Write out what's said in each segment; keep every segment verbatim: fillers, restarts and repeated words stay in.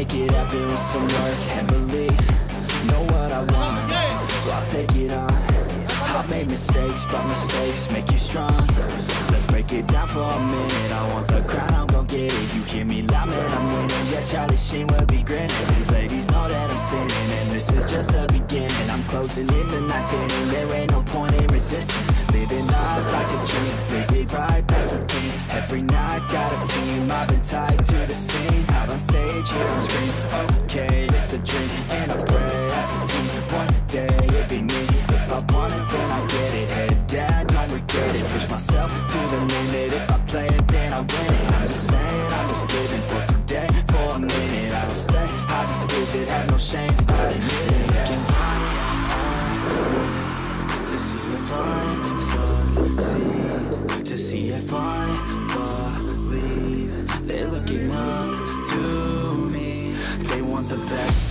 make it happen with some work and belief. Know what I want, so I'll take it on. I've made mistakes, but mistakes make you strong. Let's break it down for a minute. I want the crown, I'm gon' get it. You hear me loud, man, I'm winning. Yeah, Charlie Sheen will be grinning. These ladies know that I'm sinning, and this is just the beginning. I'm closing in the night inning. There ain't no point in resisting. Living life like a dream, live it right, that's the thing. Every night, got a team, I've been tied to the scene. Out on stage, here I'm scream, okay, it's a dream. And I pray as a team, one day it'd be me. If I want it, then I get it. Head down, don't regret it. Push myself to the limit. If I play it, then I win it. I'm just saying, I'm just living for today, for a minute. I don't stay, I just visit, have no shame, I admit it. Looking high, to see if I succeed, to see if I believe. They're looking up to me. They want the best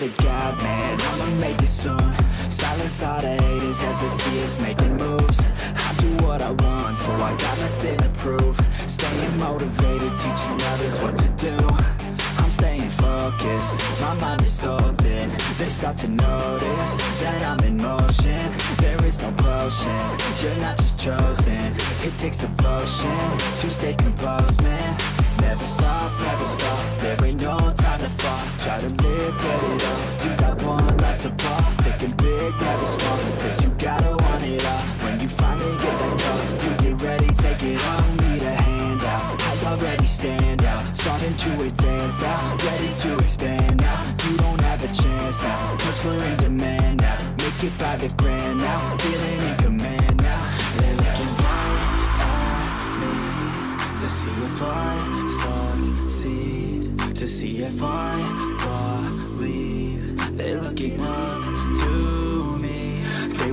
To God, man, I'ma make it soon. Silence all the haters as they see us making moves. I do what I want, so I got nothing to prove. Staying motivated, teaching others what to do. I'm staying focused, my mind is open. They start to notice that I'm in motion. There is no potion, you're not just chosen. It takes devotion to stay composed, man. Never stop, never stop, there ain't no time to fall. Try to live, get it up, you got one life to pop. Thinking big, never small, cause you gotta want it all. When you finally get that go, you get ready, take it on. Need a hand out, I already stand out. Starting to advance now, ready to expand now. You don't have a chance now, cause we're in demand now. Make it by the grand now, feeling in command now. They're looking right at me to see if I succeed, to see if I believe. They're looking up to me. They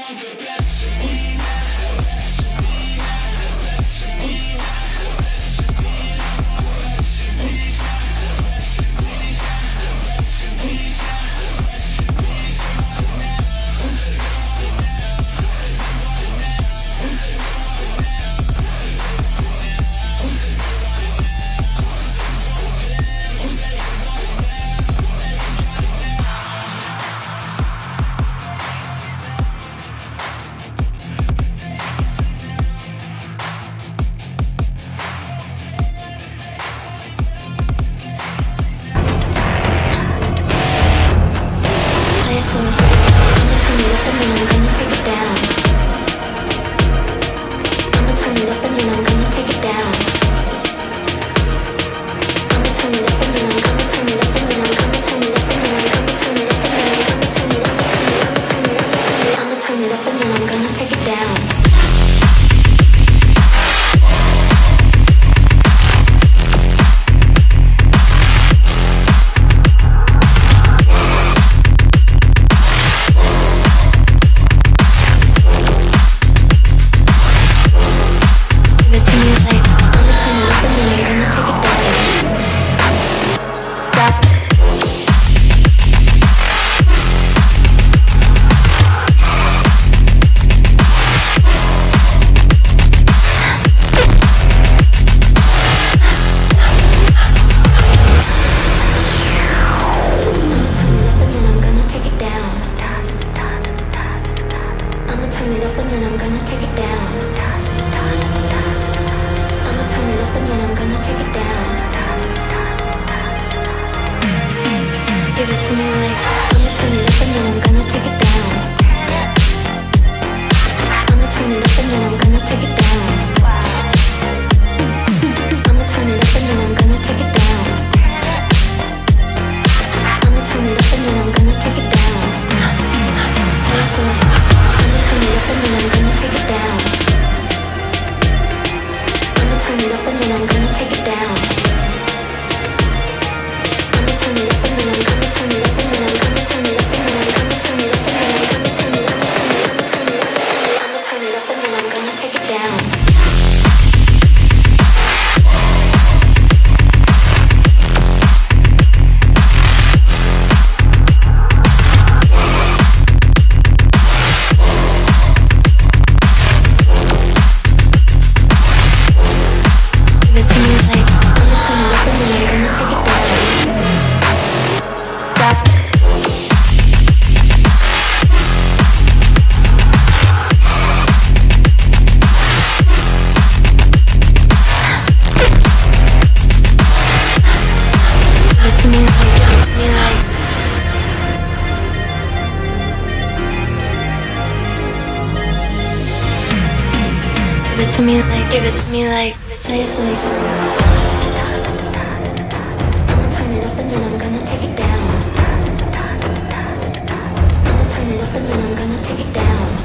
want the best of me. I'ma turn it up and then I'm gonna take it down. Give it to me like, give it to me like, I just want you. I'ma turn it up and then I'm gonna take it down. I'ma turn it up and then I'm gonna take it down.